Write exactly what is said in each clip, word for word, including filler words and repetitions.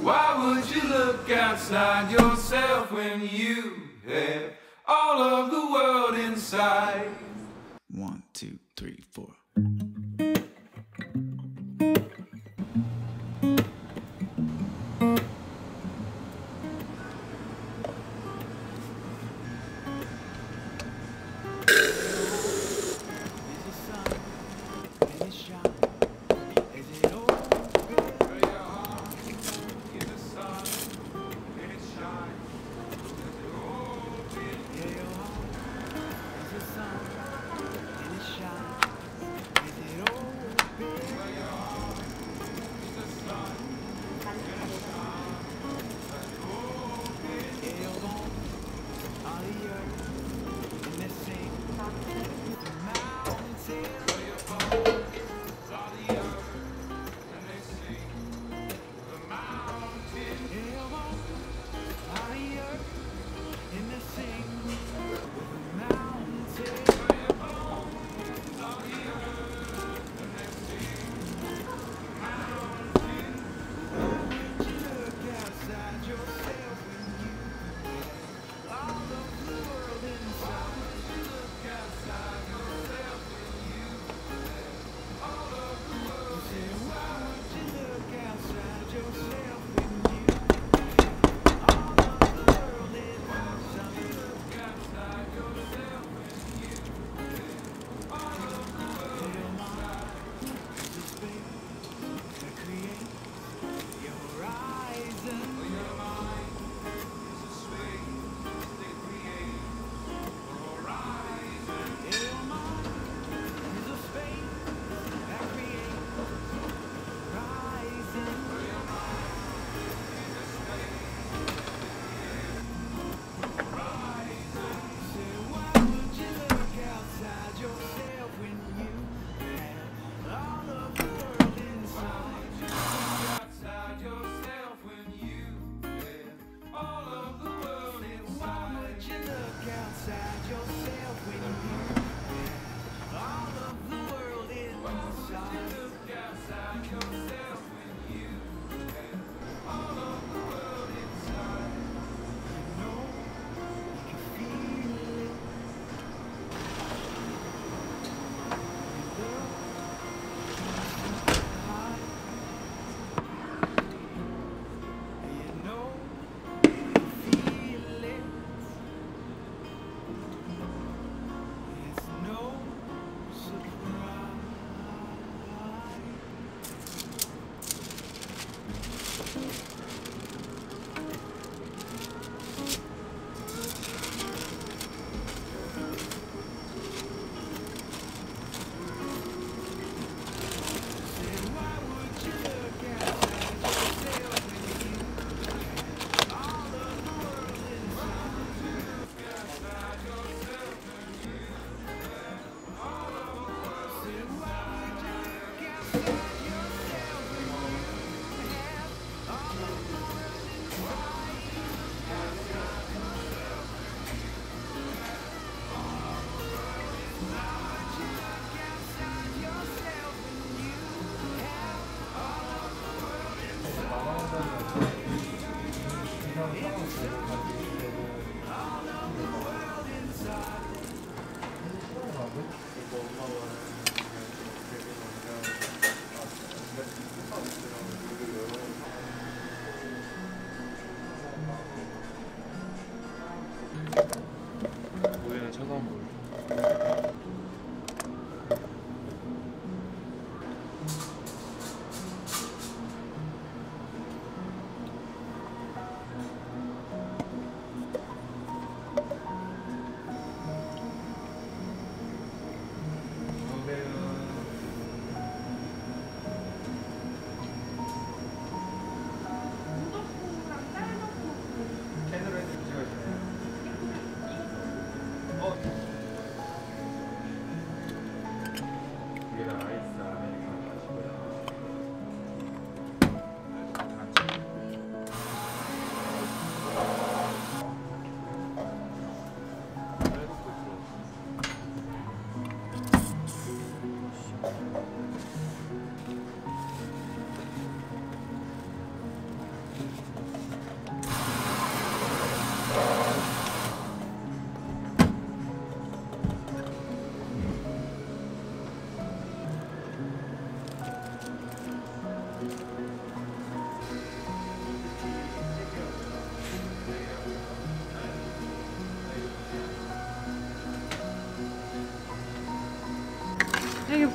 Why would you look outside yourself when you have all of the world inside? One, two, three, four.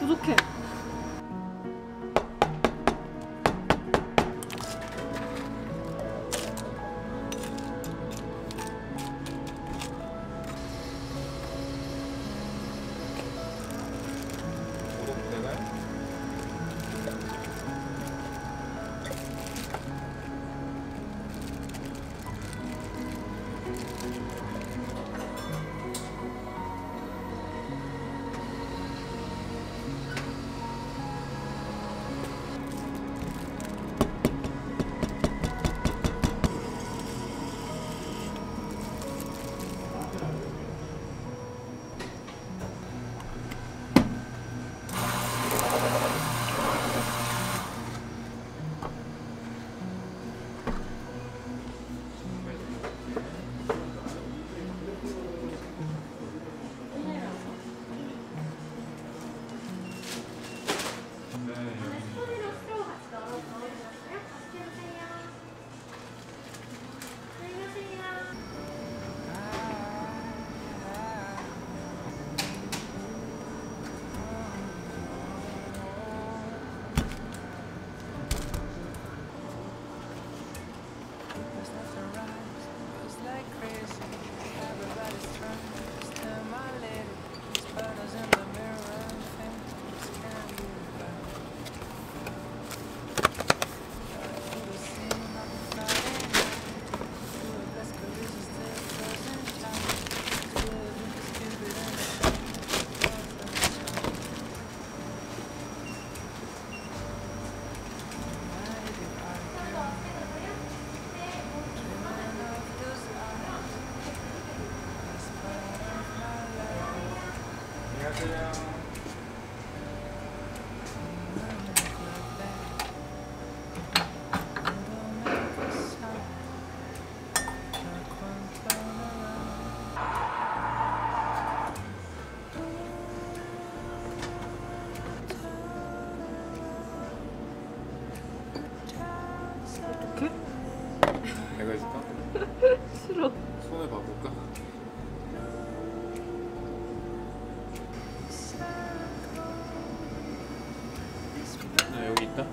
부족해. 내가 해줄까? 싫어. 손을 바꿀까? 나 여기 있다.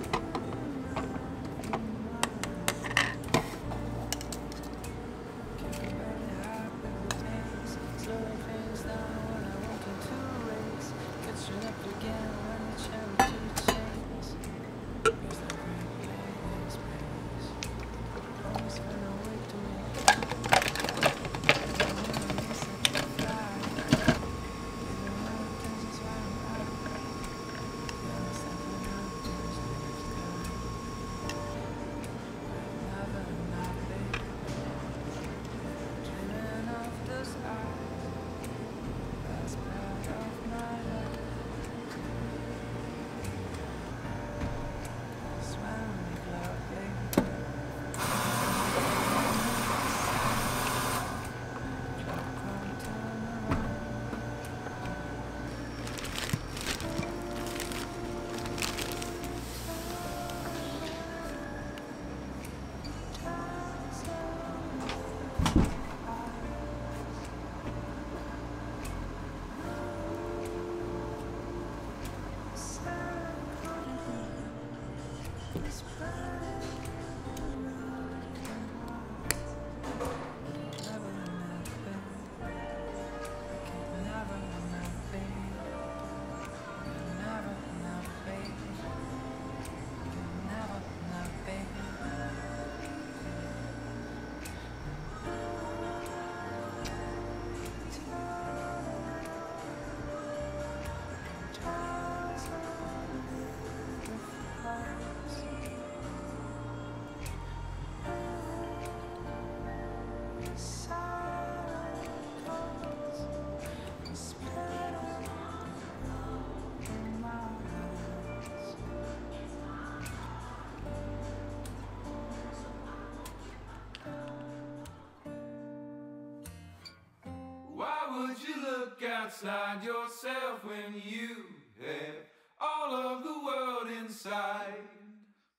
Outside yourself when you have all of the world inside.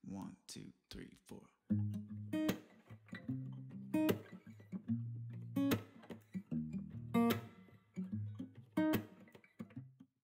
One, two, three, four.